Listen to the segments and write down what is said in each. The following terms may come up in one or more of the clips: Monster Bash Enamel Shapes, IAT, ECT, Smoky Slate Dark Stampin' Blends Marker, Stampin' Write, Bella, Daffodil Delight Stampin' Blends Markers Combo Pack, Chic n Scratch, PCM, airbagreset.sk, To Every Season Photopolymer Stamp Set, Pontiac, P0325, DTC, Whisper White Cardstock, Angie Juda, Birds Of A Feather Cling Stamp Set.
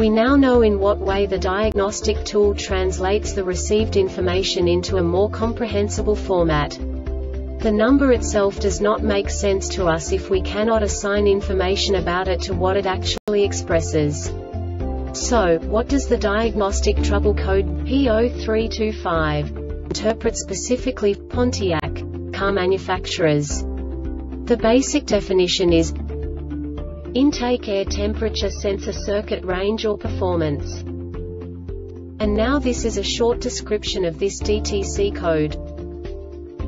We now know in what way the diagnostic tool translates the received information into a more comprehensible format. The number itself does not make sense to us if we cannot assign information about it to what it actually expresses. So, what does the diagnostic trouble code P0325 interpret specifically for Pontiac car manufacturers? The basic definition is intake air temperature sensor circuit range or performance. And now this is a short description of this DTC code.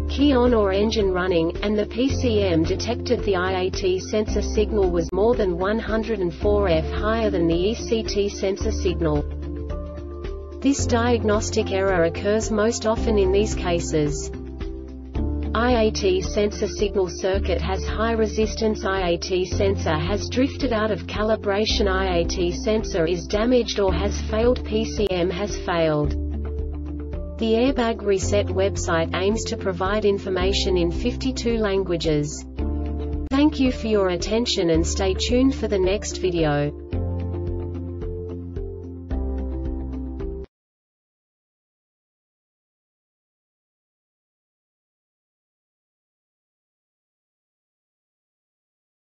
Key on or engine running, and the PCM detected the IAT sensor signal was more than 104 dB higher than the ECT sensor signal. This diagnostic error occurs most often in these cases. IAT sensor signal circuit has high resistance. IAT sensor has drifted out of calibration. IAT sensor is damaged or has failed. PCM has failed. The Airbag Reset website aims to provide information in 52 languages. Thank you for your attention and stay tuned for the next video.